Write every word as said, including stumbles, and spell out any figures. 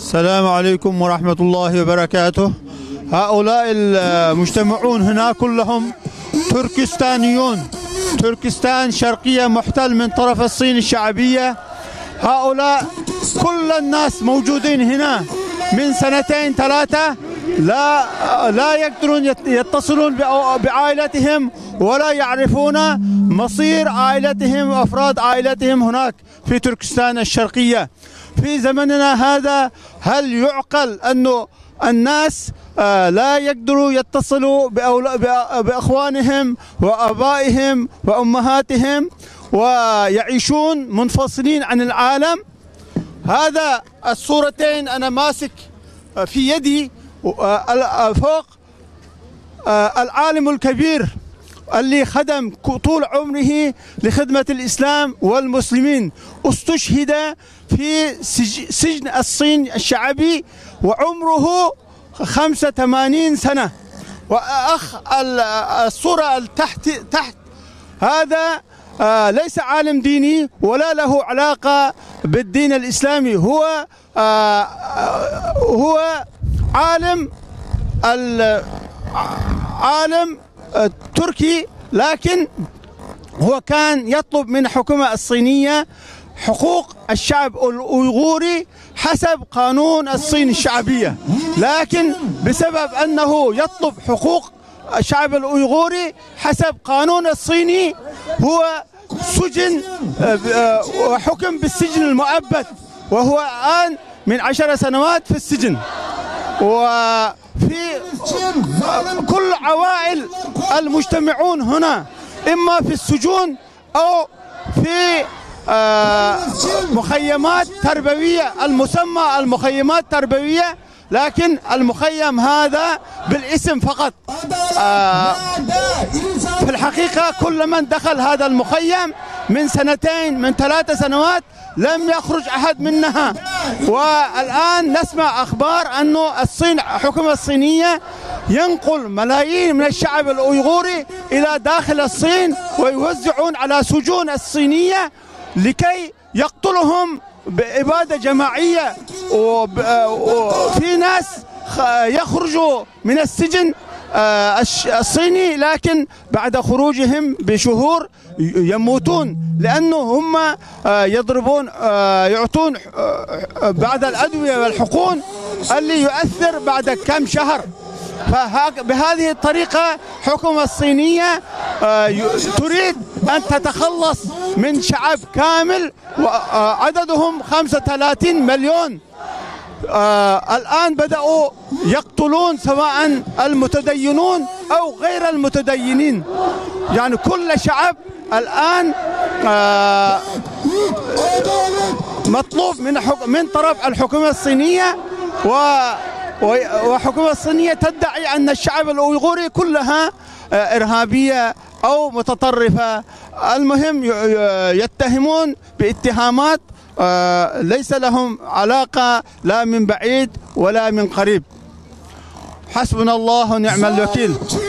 السلام عليكم ورحمة الله وبركاته. هؤلاء المجتمعون هنا كلهم تركستانيون. تركستان شرقية محتل من طرف الصين الشعبية. هؤلاء كل الناس موجودين هنا من سنتين ثلاثة، لا لا يقدرون يتصلون بعائلتهم ولا يعرفون مصير عائلتهم وأفراد عائلتهم هناك في تركستان الشرقية. في زمننا هذا هل يعقل أنه الناس لا يقدروا يتصلوا بأخوانهم وأبائهم وأمهاتهم ويعيشون منفصلين عن العالم؟ هذا الصورتين أنا ماسك في يدي فوق العالم الكبير اللي خدم طول عمره لخدمة الإسلام والمسلمين، استشهد في سجن الصين الشعبي وعمره خمسة وثمانين سنة. وأخ الصورة تحت تحت هذا ليس عالم ديني ولا له علاقة بالدين الإسلامي، هو هو عالم عالم تركي، لكن هو كان يطلب من الحكومة الصينية حقوق الشعب الأيغوري حسب قانون الصين الشعبية، لكن بسبب أنه يطلب حقوق الشعب الأيغوري حسب قانون الصيني هو سجن وحكم بالسجن المؤبد، وهو الآن من عشر سنوات في السجن. وفي كل عوائل المجتمعون هنا إما في السجون أو في مخيمات تربوية المسمى المخيمات التربوية، لكن المخيم هذا بالاسم فقط. في الحقيقة كل من دخل هذا المخيم من سنتين من ثلاثة سنوات لم يخرج أحد منها. والآن نسمع أخبار أن الصين الحكومة الصينية ينقل ملايين من الشعب الأيغوري إلى داخل الصين ويوزعون على سجون الصينية لكي يقتلهم بإبادة جماعية، وفي ناس يخرجوا من السجن الصيني لكن بعد خروجهم بشهور يموتون، لأنه هم يضربون يعطون بعض الأدوية والحقون اللي يؤثر بعد كم شهر. فبهذه الطريقة الحكومة الصينية تريد أن تتخلص من شعب كامل وعددهم خمسة وثلاثين مليون. آه الآن بدأوا يقتلون سواء المتدينون أو غير المتدينين، يعني كل شعب الآن آه مطلوب من من طرف الحكومة الصينية، وحكومة الصينية تدعي أن الشعب الأيغوري كلها آه إرهابية أو متطرفة. المهم يتهمون باتهامات آه ليس لهم علاقة لا من بعيد ولا من قريب. حسبنا الله ونعم الوكيل.